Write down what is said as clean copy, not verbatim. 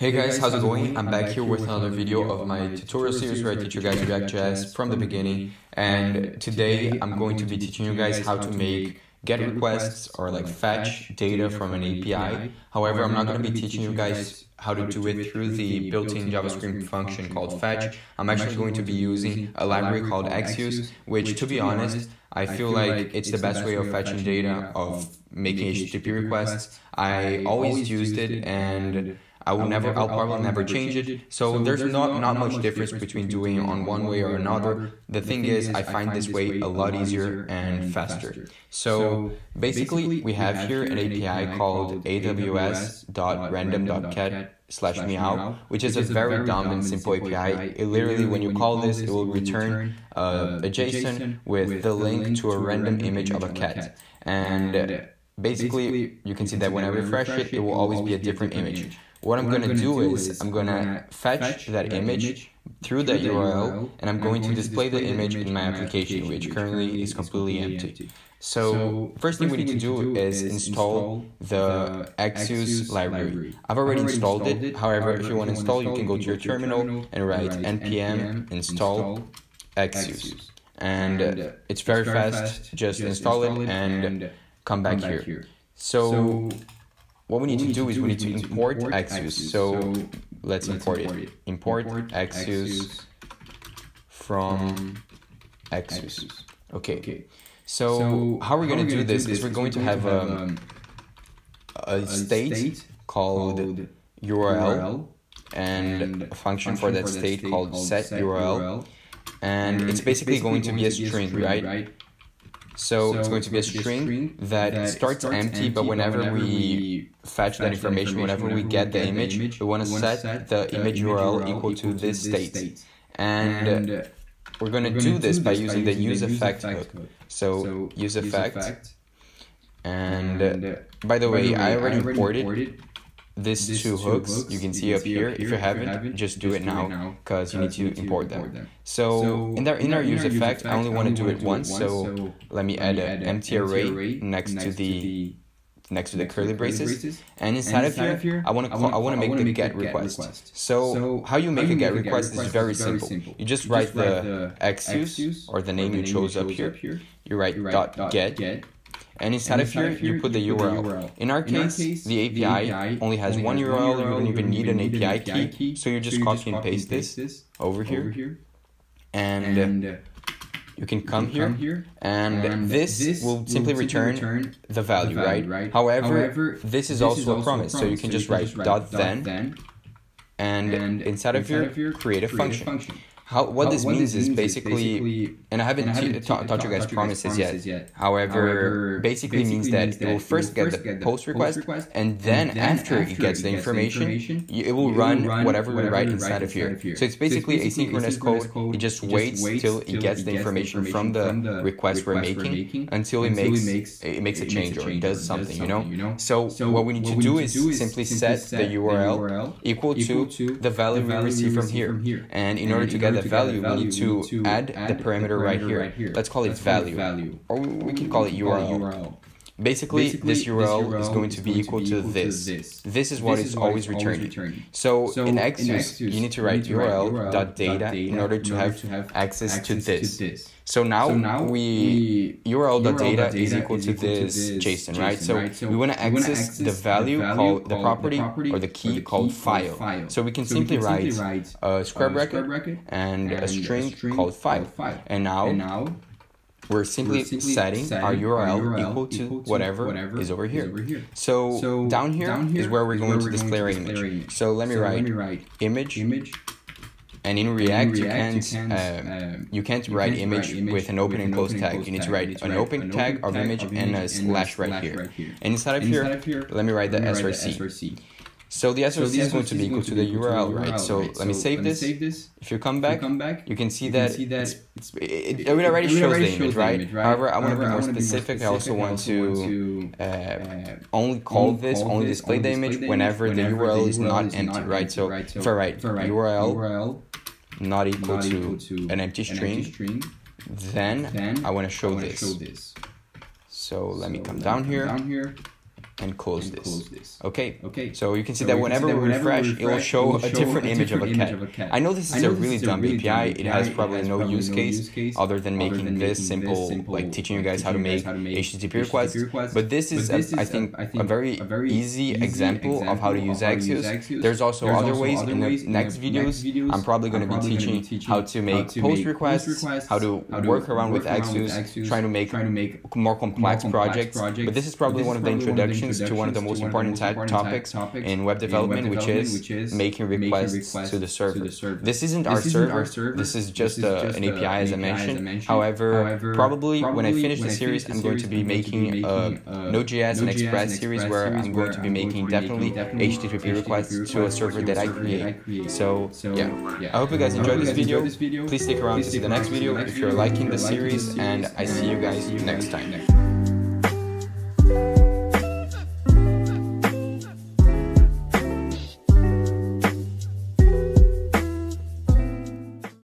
Hey guys, how's it going? I'm back here with another video of my tutorial series where I teach you guys React JS from the beginning. And today I'm going to be teaching you guys how to make GET requests or like fetch data from an API. However, I'm not going to be teaching you guys how to do it through the built-in JavaScript function called fetch. I'm actually going to be using a library called Axios, which, to be honest, I feel like it's the best way of fetching data, of making HTTP requests. I always used it and I'll probably never change it. So there's not much difference between doing it on one way or another. The thing is, I find this way a lot easier and faster. So basically, we have here an API called aws.random.cat/meow, which is a very dumb and simple API. It literally, when you call this, it will return a JSON with the link to a random image of a cat. And basically, you can see that when I refresh it, it will always be a different image. What I'm going to do is I'm going to fetch that image through that URL, and I'm going to display the image in my application, which currently is completely empty. So first thing we need to do is install the Axios library. I've already installed it. However, if you want to install, you can go to your terminal and write npm install Axios. And it's very fast. Just install it and come back here. So what we need to do is import Axios. So let's import it. Import Axios from Axios. Okay. So how we're going to do this is we're going to have a state called URL and a function for that state called set URL. And it's basically going to be a string, right? So it's going to be a string that starts empty, but whenever we fetch that information, whenever we get the image, we want to set the image URL equal to this state. And we're going to do this by using the useEffect hook. So useEffect. And by the way, I already imported these two hooks. You can see up here. If you haven't, just do it now, because you need to import them. So in our useEffect, I only want to do it once. So let me add an empty array next to the curly braces. And inside of here, I want to make the get request. So how you make a get request is very simple. You just write the Axios or the name you chose up here. You write dot get. And inside of here, you put the URL. In our case, the API only has one URL. You don't even need an API key. So you just copy and paste this over here. And you can come here. And this will simply return the value, right? However, this is also a promise. So you can just write dot then. And inside of here, create a function. What this means is basically, and I haven't taught you guys promises yet. However, basically means that it will first get the post request, and then after it gets the information, it will run whatever we write inside of here. So it's basically asynchronous code. It just waits till it gets the information from the request we're making until it makes a change or it does something, you know? So what we need to do is simply set the URL equal to the value we receive from here. And in order to get the value, we need to add the parameter right here. Let's call it value, or we can call it URL. Basically, this URL is going to be equal to this. This is what is always returning. So in Axios, you need to write URL.data in order to have access to this. So now we URL.data is equal to this JSON, right? So we want to access the value called the property or the key called file. So we can simply write a square bracket and a string called file. And now We're simply setting our URL equal to whatever is over here. So down here is where we're going to display our image. So let me write image. And in React, you can't write image with an open and close tag. You need to write an open tag of image and a slash right here. And inside of here, let me write the src. So the SRC is going to be equal to the URL, right? So let me save this. If you come back, you can see that it already shows the image, right? However, I want to be more specific. I also want to only call this, only display the image whenever the URL is not empty, right? So if I write URL not equal to an empty string, then I want to show this. So let me come down here. and close this. Okay. So you can see that whenever we refresh, it will show a different image of a cat. I know this is a really dumb API. It has probably no use case other than making this simple, like teaching you guys how to make HTTP requests. But this is, I think, a very easy example of how to use Axios. There's also other ways in the next videos. I'm probably going to be teaching how to make post requests, how to work around with Axios, trying to make more complex projects. But this is probably one of the introductions to one of the most important topics in web development, which is making requests to the server. This isn't our server. This is just an API, as I mentioned. However, probably when I finish the series, I'm going to be making a Node.js and Express series where I'm going to be making definitely HTTP requests to a server that I create. So yeah, I hope you guys enjoyed this video. Please stick around to see the next video if you're liking the series, and I see you guys next time.